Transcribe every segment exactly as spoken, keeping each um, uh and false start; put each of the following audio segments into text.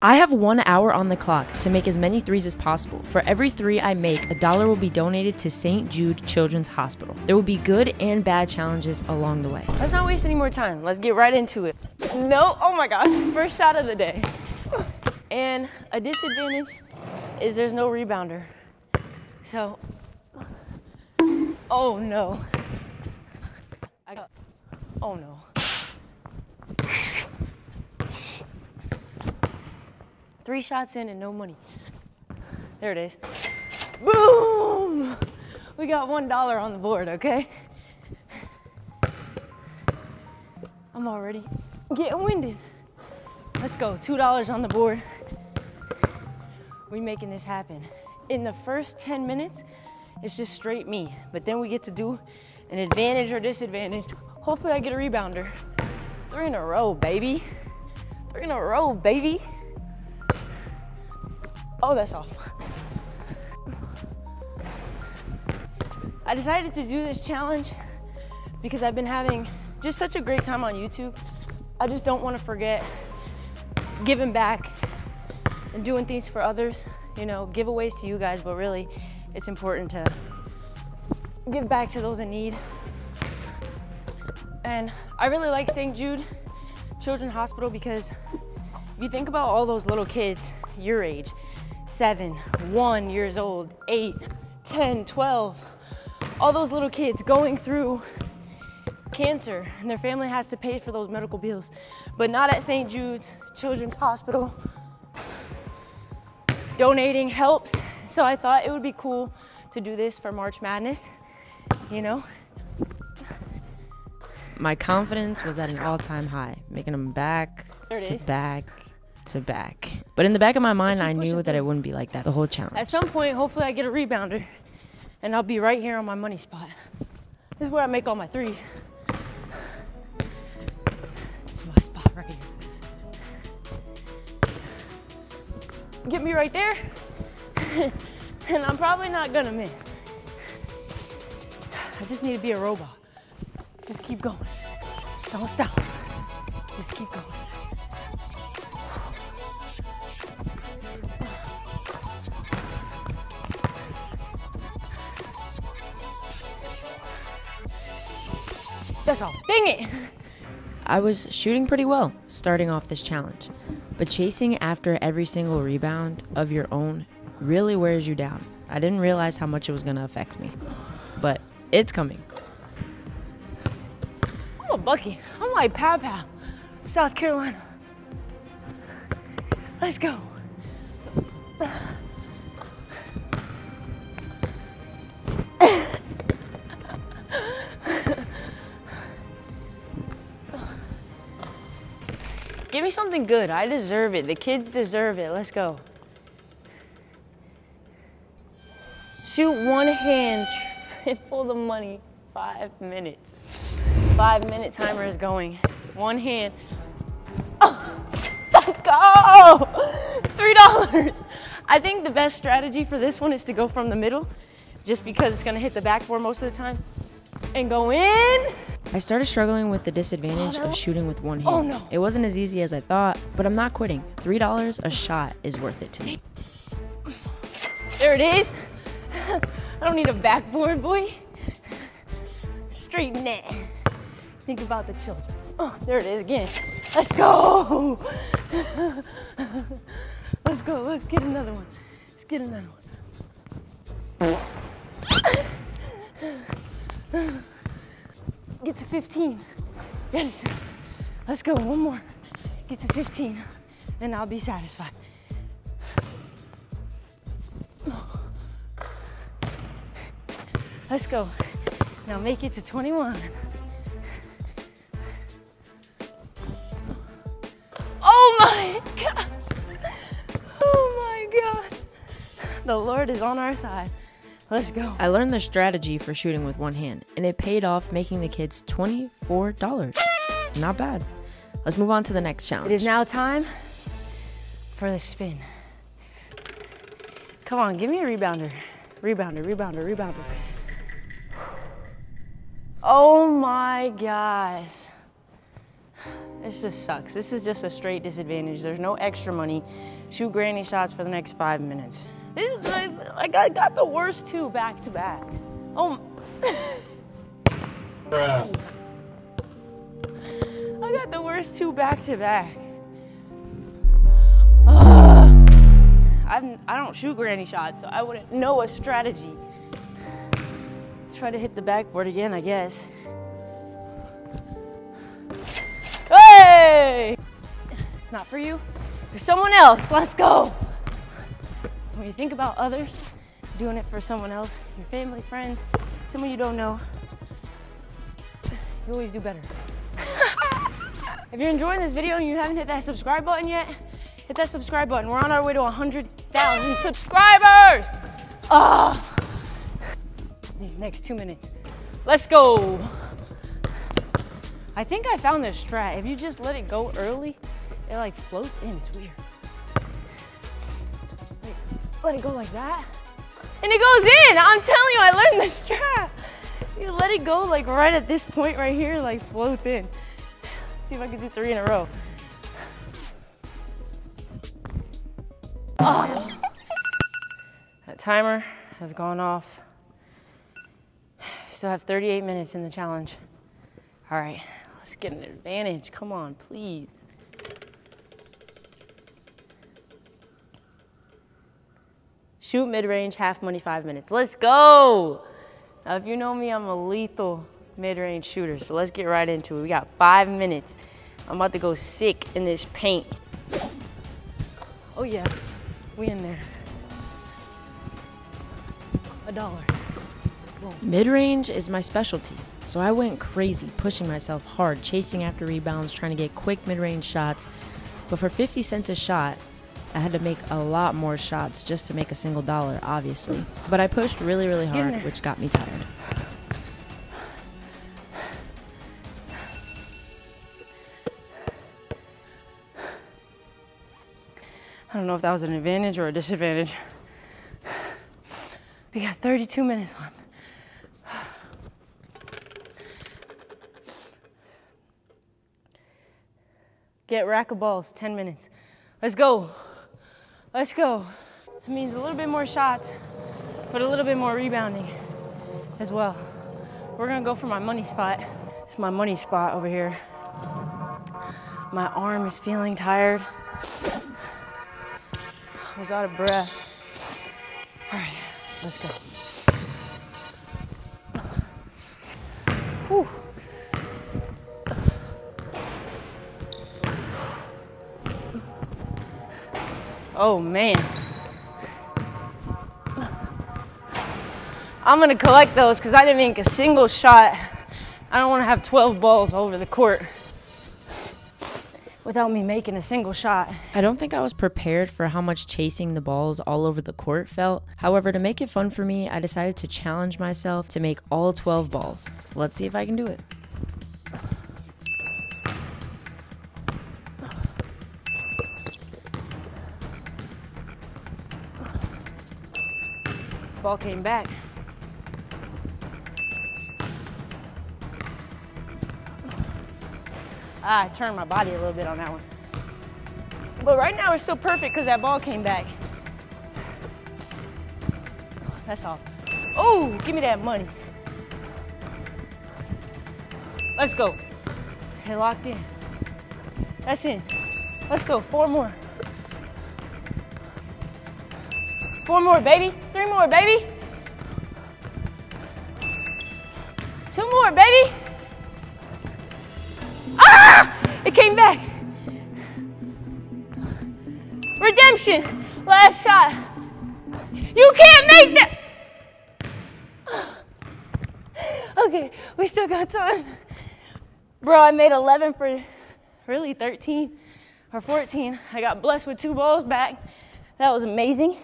I have one hour on the clock to make as many threes as possible. For every three I make, a dollar will be donated to Saint Jude Children's Hospital. There will be good and bad challenges along the way. Let's not waste any more time. Let's get right into it. No, oh my gosh, first shot of the day. And a disadvantage is there's no rebounder. So, oh no. I got, oh no. Three shots in and no money. There it is. Boom! We got one dollar on the board, okay? I'm already getting winded. Let's go, two dollars on the board. We making this happen. In the first ten minutes, it's just straight me, but then we get to do an advantage or disadvantage. Hopefully I get a rebounder. Three in a row, baby. Three in a row, baby. Oh, that's off. I decided to do this challenge because I've been having just such a great time on YouTube. I just don't want to forget giving back and doing things for others, you know, giveaways to you guys, but really it's important to give back to those in need. And I really like Saint Jude Children's Hospital because if you think about all those little kids your age, seven, one years old, eight, ten, twelve, all those little kids going through cancer and their family has to pay for those medical bills, but not at Saint Jude's Children's Hospital. Donating helps, so I thought it would be cool to do this for March Madness, you know? My confidence was at an all-time high, making them back to back to back. But in the back of my mind, I knew that it wouldn't be like that the whole challenge. At some point, hopefully I get a rebounder and I'll be right here on my money spot. This is where I make all my threes. This is my spot right here. Get me right there, and I'm probably not gonna miss. I just need to be a robot. Just keep going. Don't stop. Just keep going. That's all. Dang it! I was shooting pretty well starting off this challenge, but chasing after every single rebound of your own really wears you down. I didn't realize how much it was gonna affect me, but it's coming. I'm a Bucky. I'm like Pow Pow, South Carolina. Let's go. Give me something good. I deserve it. The kids deserve it. Let's go. Shoot one hand and pull the money. Five minutes. Five minute timer is going. One hand. Oh, let's go. Three dollars. I think the best strategy for this one is to go from the middle, just because it's gonna hit the backboard most of the time, and go in. I started struggling with the disadvantage oh, of shooting with one hand. Oh, no. It wasn't as easy as I thought, but I'm not quitting. three dollars a shot is worth it to me. There it is. I don't need a backboard, boy. Straighten it. Think about the children. Oh, there it is again. Let's go. Let's go. Let's get another one. Let's get another one. Get to fifteen. Yes. Let's go. One more. Get to fifteen, and I'll be satisfied. Let's go. Now make it to twenty-one. Oh my gosh. Oh my gosh. The Lord is on our side. Let's go. I learned the strategy for shooting with one hand, and it paid off, making the kids twenty-four dollars. Not bad. Let's move on to the next challenge. It is now time for the spin. Come on, give me a rebounder. Rebounder, rebounder, rebounder. Oh my gosh. This just sucks. This is just a straight disadvantage. There's no extra money. Shoot granny shots for the next five minutes. This is like, I got the worst two back to back. Oh. Bruh. I got the worst two back to back. I'm, I don't shoot granny shots, so I wouldn't know a strategy. Try to hit the backboard again, I guess. Hey! It's not for you, for someone else. Let's go. When you think about others, doing it for someone else, your family, friends, someone you don't know, you always do better. If you're enjoying this video and you haven't hit that subscribe button yet, hit that subscribe button. We're on our way to one hundred thousand subscribers. Ah! Oh. These next two minutes. Let's go. I think I found this strat. If you just let it go early, it like floats in. It's weird. Wait, let it go like that. And it goes in. I'm telling you, I learned this strat. You let it go like right at this point right here, like floats in. See if I can do three in a row. Oh. That timer has gone off. Still have thirty-eight minutes in the challenge. All right, let's get an advantage. Come on, please. Shoot mid-range, half money, five minutes. Let's go. Now, if you know me, I'm a lethal mid-range shooter, so let's get right into it. We got five minutes. I'm about to go sick in this paint. Oh yeah. We in there. A dollar. Mid-range is my specialty, so I went crazy, pushing myself hard, chasing after rebounds, trying to get quick mid-range shots. But for fifty cents a shot, I had to make a lot more shots just to make a single dollar, obviously. But I pushed really, really hard, which got me tired. I don't know if that was an advantage or a disadvantage. We got thirty-two minutes left. Get rack of balls, ten minutes. Let's go. Let's go. It means a little bit more shots, but a little bit more rebounding as well. We're gonna go for my money spot. It's my money spot over here. My arm is feeling tired. I was out of breath. All right, let's go. Whew. Oh man. I'm gonna collect those because I didn't make a single shot. I don't wanna have twelve balls over the court without me making a single shot. I don't think I was prepared for how much chasing the balls all over the court felt. However, to make it fun for me, I decided to challenge myself to make all twelve balls. Let's see if I can do it. Ball came back. Ah, I turned my body a little bit on that one. But right now it's still perfect because that ball came back. That's all. Oh, give me that money. Let's go. Stay locked in. That's in. Let's go, four more. Four more, baby. Three more, baby. Two more, baby. It came back. Redemption. Last shot. You can't make that. Okay, we still got time. Bro, I made eleven for really thirteen or fourteen. I got blessed with two balls back. That was amazing.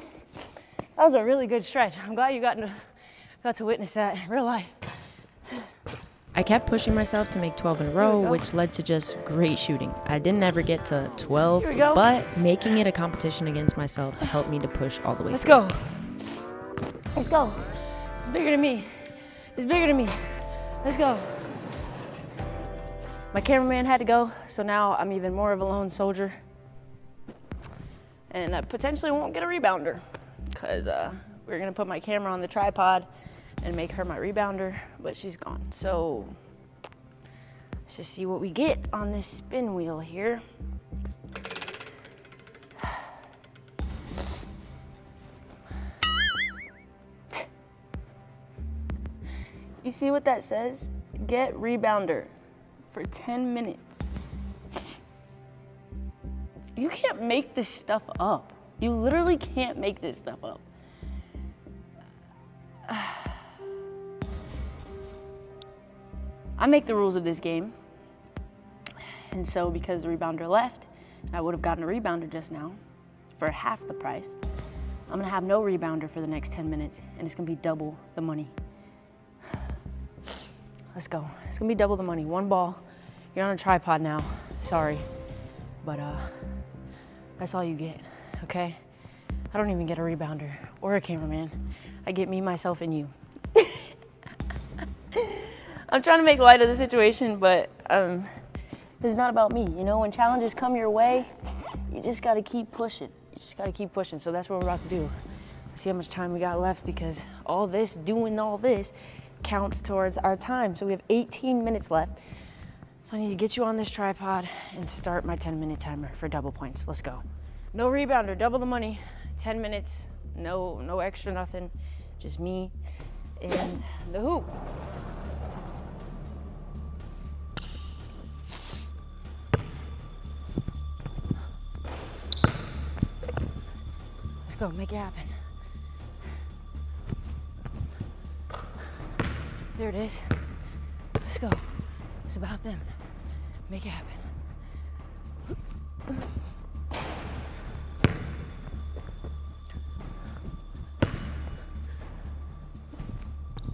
That was a really good stretch. I'm glad you got to, got to witness that in real life. I kept pushing myself to make twelve in a row, which led to just great shooting. I didn't ever get to twelve, but making it a competition against myself helped me to push all the way Let's through. go. Let's go. It's bigger than me. It's bigger than me. Let's go. My cameraman had to go, so now I'm even more of a lone soldier. And I potentially won't get a rebounder because uh, we're gonna put my camera on the tripod and make her my rebounder, but she's gone. So let's just see what we get on this spin wheel here. You see what that says? Get rebounder for ten minutes. You can't make this stuff up. You literally can't make this stuff up. I make the rules of this game. And so because the rebounder left, and I would have gotten a rebounder just now for half the price, I'm gonna have no rebounder for the next ten minutes, and it's gonna be double the money. Let's go. It's gonna be double the money. One ball. You're on a tripod now. Sorry. But uh, that's all you get, okay? I don't even get a rebounder or a cameraman. I get me, myself, and you. I'm trying to make light of the situation, but um, it's not about me. You know, when challenges come your way, you just gotta keep pushing. You just gotta keep pushing. So that's what we're about to do. Let's see how much time we got left, because all this, doing all this, counts towards our time. So we have eighteen minutes left. So I need to get you on this tripod and start my ten minute timer for double points. Let's go. No rebounder, double the money, ten minutes, no, no extra nothing. Just me and the hoop. Let's go, make it happen. There it is. Let's go. It's about them. Make it happen.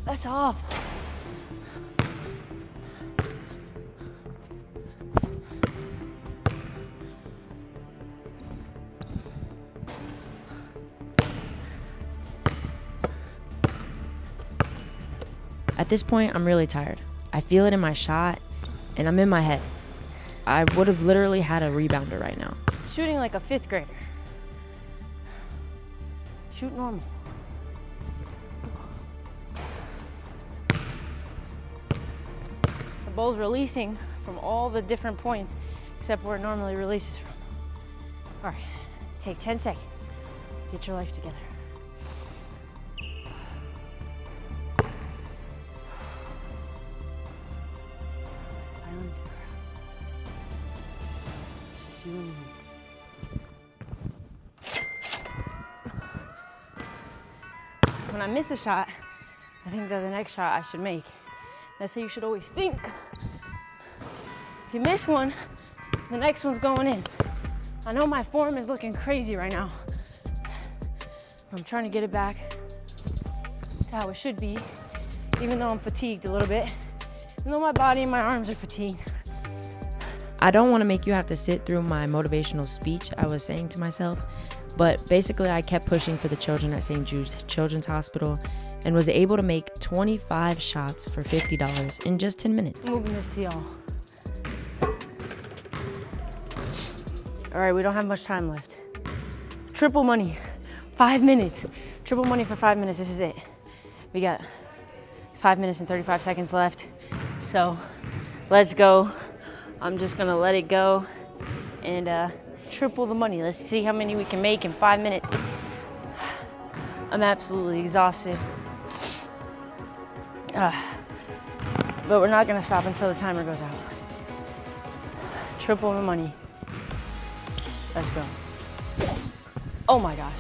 That's off. At this point, I'm really tired. I feel it in my shot, and I'm in my head. I would have literally had a rebounder right now. Shooting like a fifth grader. Shoot normal. The ball's releasing from all the different points, except where it normally releases from. All right, take ten seconds. Get your life together. When I miss a shot, I think that the next shot I should make. That's how you should always think. If you miss one, the next one's going in. I know my form is looking crazy right now. I'm trying to get it back to how it should be, even though I'm fatigued a little bit. Even though my body and my arms are fatigued. I don't want to make you have to sit through my motivational speech, I was saying to myself, but basically I kept pushing for the children at Saint Jude Children's Hospital and was able to make twenty-five shots for fifty dollars in just ten minutes. Moving this to y'all. All right, we don't have much time left. Triple money, five minutes. Triple money for five minutes, this is it. We got five minutes and thirty-five seconds left, so let's go. I'm just gonna let it go and uh, triple the money. Let's see how many we can make in five minutes. I'm absolutely exhausted. Uh, but we're not gonna stop until the timer goes out. Triple the money. Let's go. Oh my gosh.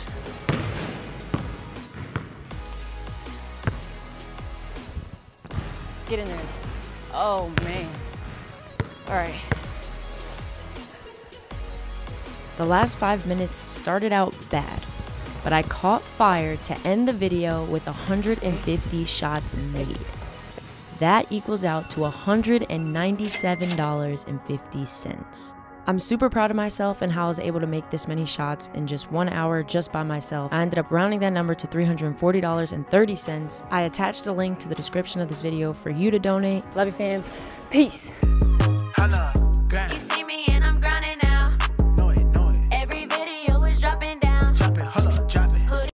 Get in there. Oh man. All right. The last five minutes started out bad, but I caught fire to end the video with one hundred fifty shots made. That equals out to one hundred ninety-seven dollars and fifty cents. I'm super proud of myself and how I was able to make this many shots in just one hour just by myself. I ended up rounding that number to three hundred forty dollars and thirty cents. I attached a link to the description of this video for you to donate. Love you, fam. Peace. color.